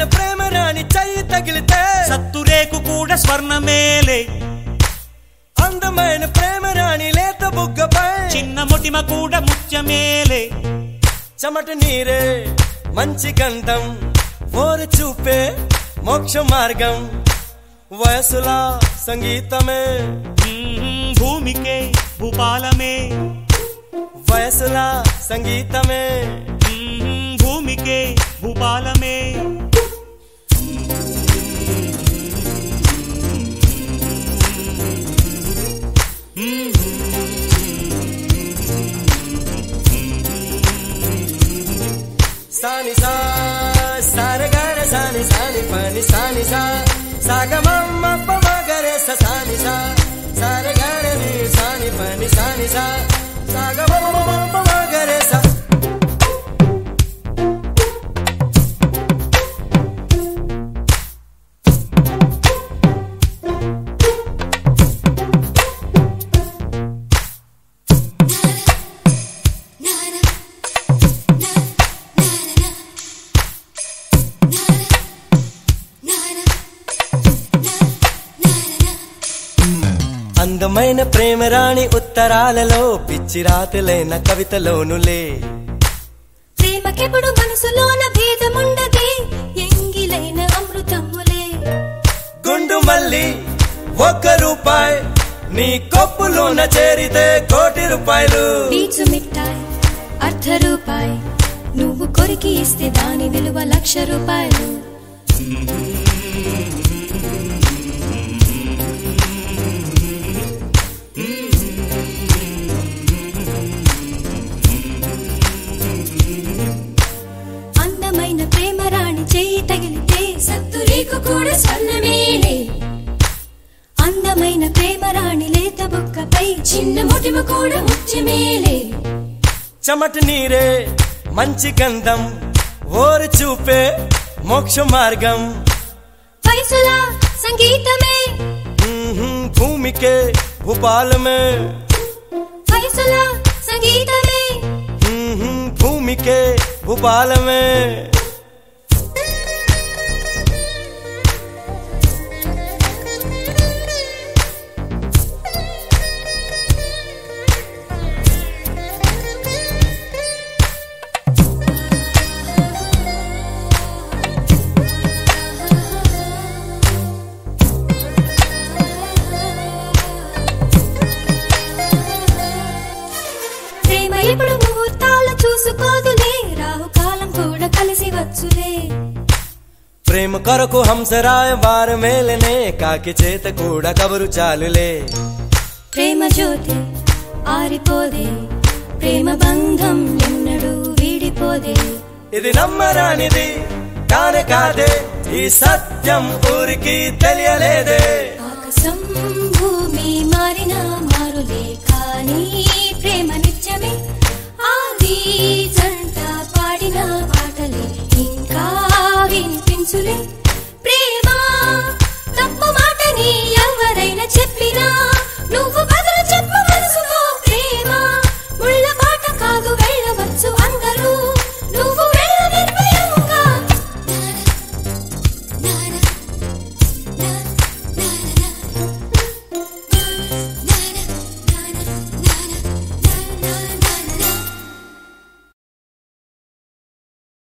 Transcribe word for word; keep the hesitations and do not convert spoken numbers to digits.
అందమైన ప్రేమ రాణి చెయ్యి తగిలితే సత్తురేకు కూడా స్వర్ణమేలే అందమైన ప్రేమ రాణి లేత బుగ్గపై చిన్న మొటిమ కూడా ముత్యమేలే చెమట నీరే మంచి గంధం ఓర చూపే మోక్ష మార్గం వయసులా సంగీతమే భూమి కే భూపాలమే వయసులా సంగీతమే భూమి కే భూపాలమే సాని సా సారగర సాని సాని పని సాని సా సాగమమ్మ పమగరే సాని సా సారగర ని సాని పని సాని సా సాగమమ్మ పమగరే సా అందమైన ప్రేమ రాణి ఉత్తరాలలో పిచ్చి రాతలేన కవితలోనులే ప్రేమకెప్పుడు మనసులోన భేదముండదే ఎంగిలైన అమృతములే గుండు మల్లి ఒక రూపాయి నీ కొప్పులోన చేరితే కోటి రూపాయలు నీచు మిఠాయి అర్ధ రూపాయి నువ్వు కొరికి ఇస్తే దాని విలువ లక్ష రూపాయలు అందమైన ప్రేమ రాణి లేత బుక్కపై చిన్న మొటిమ కూడా ముత్యమేలే చెమట నీరే మంచి గంధం ఓరు చూపే మోక్ష మార్గం వయసులా సంగీతమే భూమికే భూపాలమే వయసులా సంగీతమే భూమికే భూపాలమే ఇప్పుడు ముహూర్తాలు చూసుకోదులే రాహుకాలం కూడా కలిసి వచ్చులే ప్రేమ కొరకు హంసరాయ వారు మేలనే కాకి చేత కూడా కబురు చాలులే ప్రేమ జ్యోతి ఆరిపోదే ప్రేమ బంధం ఎన్నడూ వీడిపోదే ఇది నమ్మరానిది కానే కాదే ఈ సత్యం ఊరికి తెలియలేదే ఆకాశం భూమి మారినా మారులే కానీ